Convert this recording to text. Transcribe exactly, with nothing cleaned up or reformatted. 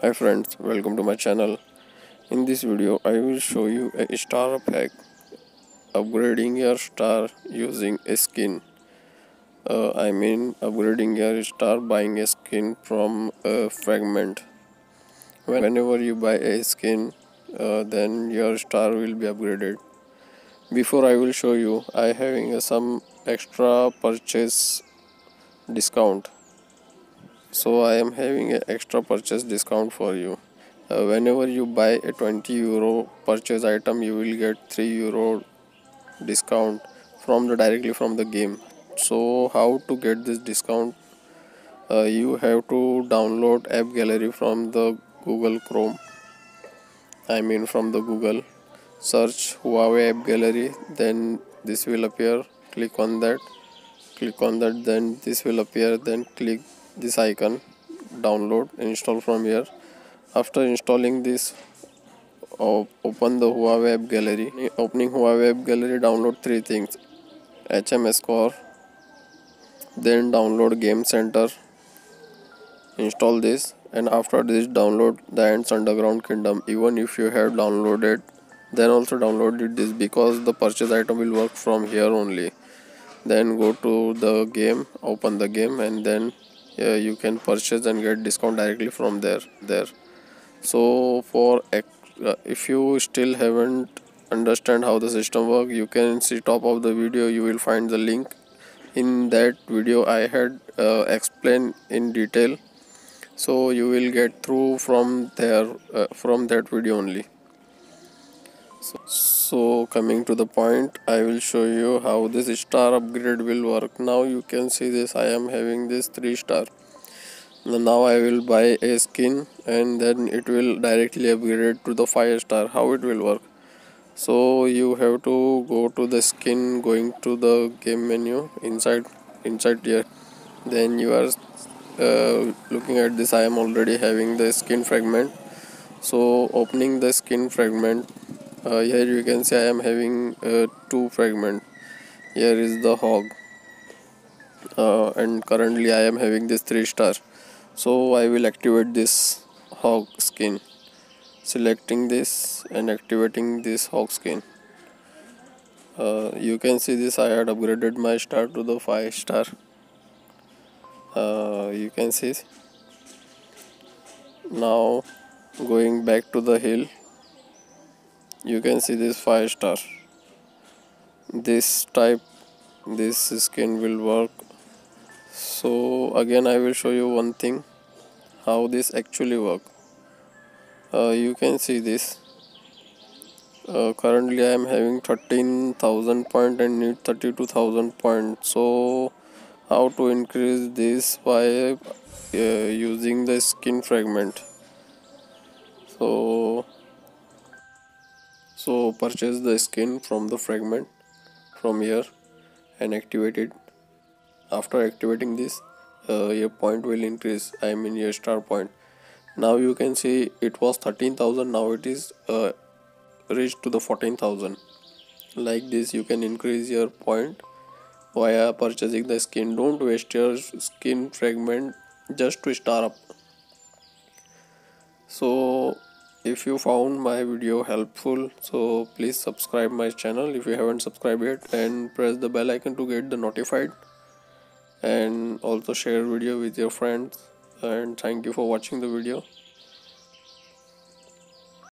Hi friends, welcome to my channel. In this video I will show you a star pack, upgrading your star using a skin. uh, I mean upgrading your star buying a skin from a fragment. Whenever you buy a skin, uh, then your star will be upgraded. Before I will show you, I having uh, some extra purchase discount. So I am having an extra purchase discount for you. Uh, whenever you buy a twenty euro purchase item, you will get three euro discount from the directly from the game. So how to get this discount? Uh, you have to download App Gallery from the Google Chrome. I mean from the Google. Search Huawei App Gallery, then this will appear. Click on that. Click on that, then this will appear. Then click this icon, download, install from here. After installing this, open the Huawei App Gallery. Opening Huawei App Gallery, download three things: H M S Core, then download Game Center, install this, and after this download The Ants: Underground Kingdom. Even if you have downloaded, then also downloaded this, because the purchase item will work from here only. Then go to the game, open the game, and then Uh, you can purchase and get discount directly from there there. So for uh, if you still haven't understand how the system works, you can see top of the video, you will find the link. In that video I had uh, explained in detail, so you will get through from there, uh, from that video only. So, so coming to the point, I will show you how this star upgrade will work. Now you can see this, I am having this three star. Now I will buy a skin and then it will directly upgrade to the five star. How it will work? So you have to go to the skin, going to the game menu, inside inside here. Then you are uh, looking at this, I am already having the skin fragment. So opening the skin fragment, Uh, here you can see I am having uh, two fragment. Here is the hog, uh, and currently I am having this three star. So I will activate this hog skin, selecting this and activating this hog skin. Uh, you can see this, I had upgraded my star to the five star. Uh, you can see. Now going back to the hill, you can see this five star. This type, this skin will work. So again I will show you one thing, how this actually work. Uh, you can see this. Uh, currently I am having thirteen thousand point and need thirty-two thousand point. So how to increase this? By uh, using the skin fragment. So So purchase the skin from the fragment from here and activate it. After activating this, uh, your point will increase, I mean your star point. Now you can see it was thirteen thousand, now it is uh, reached to the fourteen thousand. Like this you can increase your point via purchasing the skin. Don't waste your skin fragment just to star up. So if you found my video helpful, so please subscribe my channel if you haven't subscribed yet, and press the bell icon to get the notified, and also share video with your friends. And thank you for watching the video.